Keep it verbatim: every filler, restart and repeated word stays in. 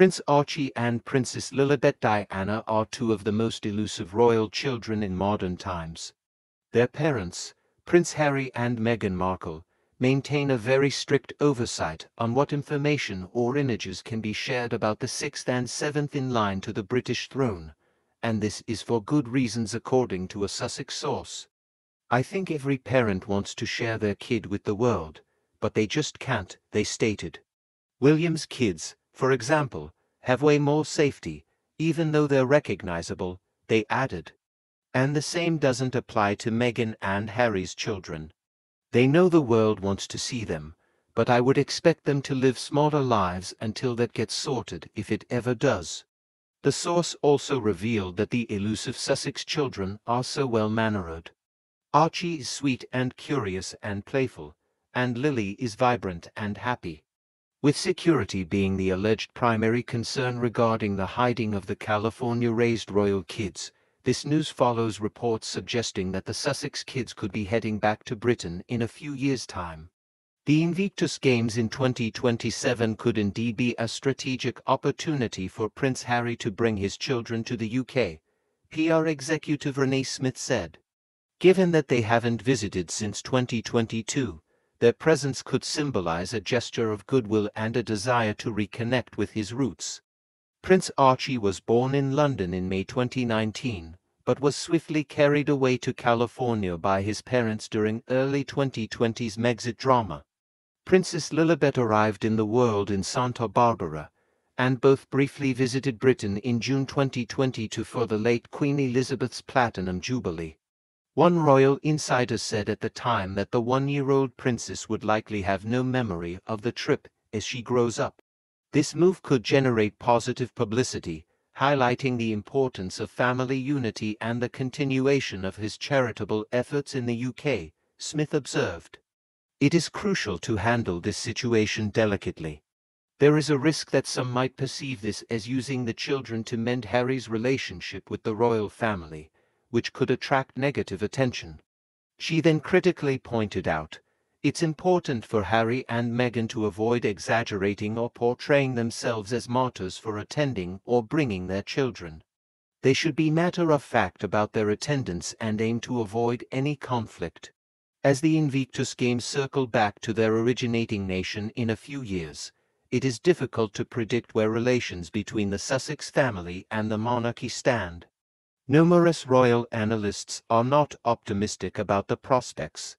Prince Archie and Princess Lilibet Diana are two of the most elusive royal children in modern times. Their parents, Prince Harry and Meghan Markle, maintain a very strict oversight on what information or images can be shared about the sixth and seventh in line to the British throne, and this is for good reasons according to a Sussex source. "I think every parent wants to share their kid with the world, but they just can't," they stated. William's kids, for example, have way more safety, even though they're recognizable, they added. And the same doesn't apply to Meghan and Harry's children. "They know the world wants to see them, but I would expect them to live smaller lives until that gets sorted, if it ever does." The source also revealed that the elusive Sussex children are so well-mannered. Archie is sweet and curious and playful, and Lily is vibrant and happy. With security being the alleged primary concern regarding the hiding of the California-raised royal kids, this news follows reports suggesting that the Sussex kids could be heading back to Britain in a few years' time. The Invictus Games in twenty twenty-seven could indeed be a strategic opportunity for Prince Harry to bring his children to the U K, P R executive Renee Smith said. Given that they haven't visited since twenty twenty-two, their presence could symbolize a gesture of goodwill and a desire to reconnect with his roots. Prince Archie was born in London in May twenty nineteen, but was swiftly carried away to California by his parents during early twenty twenties Megxit drama. Princess Lilibet arrived in the world in Santa Barbara, and both briefly visited Britain in June twenty twenty-two for the late Queen Elizabeth's Platinum Jubilee. One royal insider said at the time that the one-year-old princess would likely have no memory of the trip as she grows up. This move could generate positive publicity, highlighting the importance of family unity and the continuation of his charitable efforts in the U K, Smith observed. "It is crucial to handle this situation delicately. There is a risk that some might perceive this as using the children to mend Harry's relationship with the royal family, which could attract negative attention." She then critically pointed out, "It's important for Harry and Meghan to avoid exaggerating or portraying themselves as martyrs for attending or bringing their children. They should be matter-of-fact about their attendance and aim to avoid any conflict." As the Invictus Games circle back to their originating nation in a few years, it is difficult to predict where relations between the Sussex family and the monarchy stand. Numerous royal analysts are not optimistic about the prospects,